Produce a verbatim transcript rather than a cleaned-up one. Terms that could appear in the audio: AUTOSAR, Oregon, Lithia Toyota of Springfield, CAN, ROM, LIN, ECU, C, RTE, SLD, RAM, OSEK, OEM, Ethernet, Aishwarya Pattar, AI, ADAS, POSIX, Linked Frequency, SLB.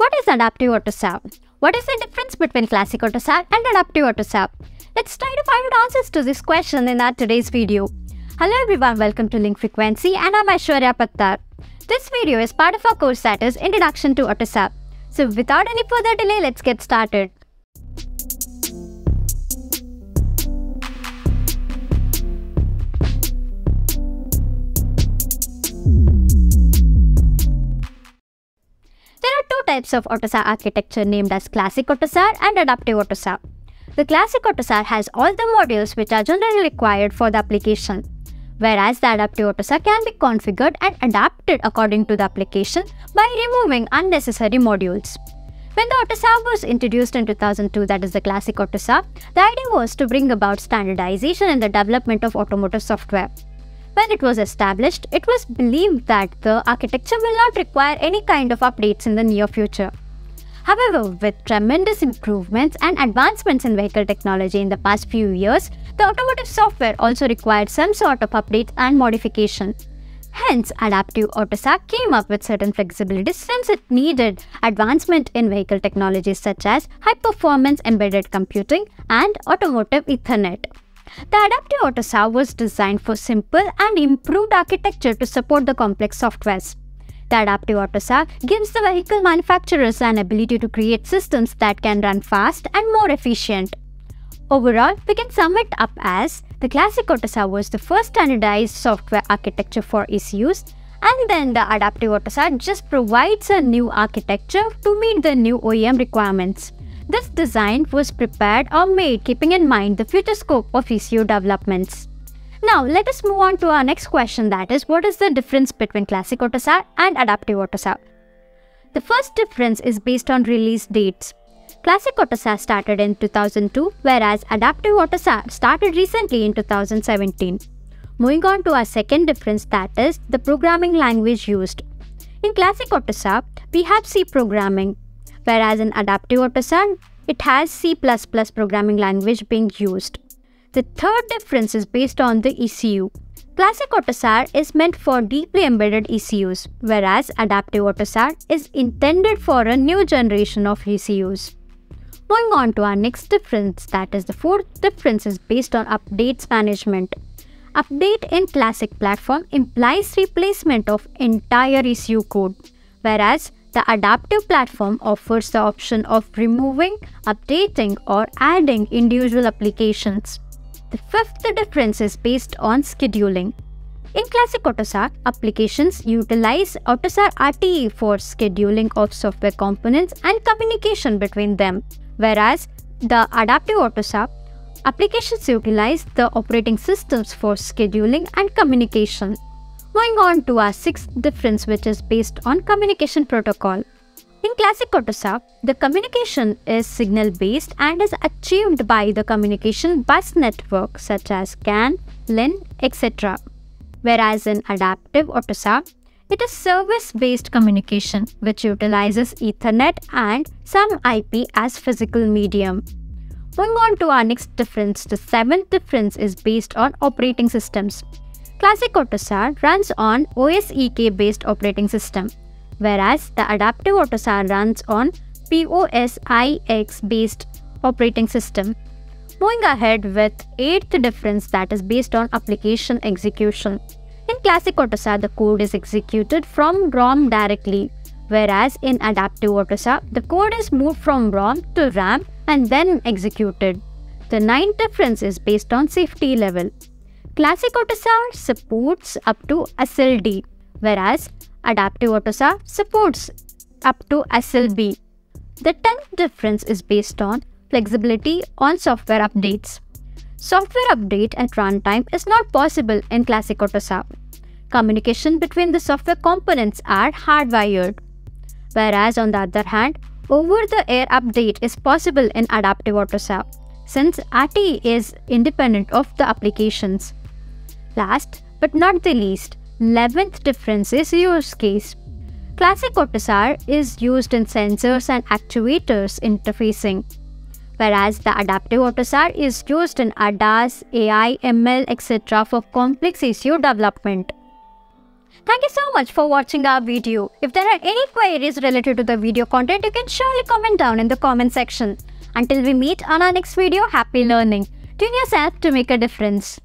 What is adaptive AUTOSAR? What is the difference between classic AUTOSAR and adaptive AUTOSAR? Let's try to find answers to this question in our today's video. Hello everyone, welcome to Link Frequency and I'm Aishwarya Pattar. This video is part of our course that is Introduction to AUTOSAR. So without any further delay, let's get started. Types of AUTOSAR architecture named as classic AUTOSAR and adaptive AUTOSAR. The classic AUTOSAR has all the modules which are generally required for the application, whereas the adaptive AUTOSAR can be configured and adapted according to the application by removing unnecessary modules. When the AUTOSAR was introduced in two thousand two, that is the classic AUTOSAR, the idea was to bring about standardization in the development of automotive software. When it was established, it was believed that the architecture will not require any kind of updates in the near future. However, with tremendous improvements and advancements in vehicle technology in the past few years, the automotive software also required some sort of updates and modification. Hence, adaptive AUTOSAR came up with certain flexibility since it needed advancement in vehicle technologies such as high-performance embedded computing and automotive Ethernet. The adaptive AUTOSAR was designed for simple and improved architecture to support the complex softwares. The adaptive AUTOSAR gives the vehicle manufacturers an ability to create systems that can run fast and more efficient. Overall, we can sum it up as the classic AUTOSAR was the first standardized software architecture for E C Us, and then the adaptive AUTOSAR just provides a new architecture to meet the new O E M requirements. This design was prepared or made keeping in mind the future scope of E C U developments. Now let us move on to our next question, that is, what is the difference between classic AUTOSAR and adaptive AUTOSAR? The first difference is based on release dates. Classic AUTOSAR started in two thousand two, whereas adaptive AUTOSAR started recently in two thousand seventeen. Moving on to our second difference, that is the programming language used. In classic AUTOSAR, we have C programming, whereas in adaptive AUTOSAR, it has C plus plus programming language being used. The third difference is based on the E C U. Classic AUTOSAR is meant for deeply embedded E C Us, whereas adaptive AUTOSAR is intended for a new generation of E C Us. Moving on to our next difference, that is the fourth difference is based on updates management. Update in classic platform implies replacement of entire E C U code, whereas the adaptive platform offers the option of removing, updating, or adding individual applications. The fifth difference is based on scheduling. In classic AUTOSAR, applications utilize AUTOSAR R T E for scheduling of software components and communication between them, whereas the adaptive AUTOSAR applications utilize the operating systems for scheduling and communication. Moving on to our sixth difference, which is based on communication protocol. In classic AUTOSAR, the communication is signal based and is achieved by the communication bus network such as CAN, LIN, et cetera. Whereas in adaptive AUTOSAR, it is service based communication which utilizes Ethernet and some I P as physical medium. Moving on to our next difference, the seventh difference is based on operating systems. Classic AUTOSAR runs on O S E K based operating system, whereas the adaptive AUTOSAR runs on POSIX based operating system. Moving ahead with eighth difference, that is based on application execution. In classic AUTOSAR, the code is executed from ROM directly, whereas in adaptive AUTOSAR, the code is moved from ROM to RAM and then executed. The ninth difference is based on safety level. Classic AUTOSAR supports up to S L D, whereas adaptive AUTOSAR supports up to S L B. The tenth difference is based on flexibility on software updates. Software update at runtime is not possible in classic AUTOSAR. Communication between the software components are hardwired, whereas on the other hand, over-the-air update is possible in adaptive AUTOSAR, since R T E is independent of the applications. Last but not the least, eleventh difference is use case. Classic AUTOSAR is used in sensors and actuators interfacing, whereas the adaptive AUTOSAR is used in A D A S, A I, M L, et cetera for complex E C U development. Thank you so much for watching our video. If there are any queries related to the video content, you can surely comment down in the comment section. Until we meet on our next video, happy learning. Tune yourself to make a difference.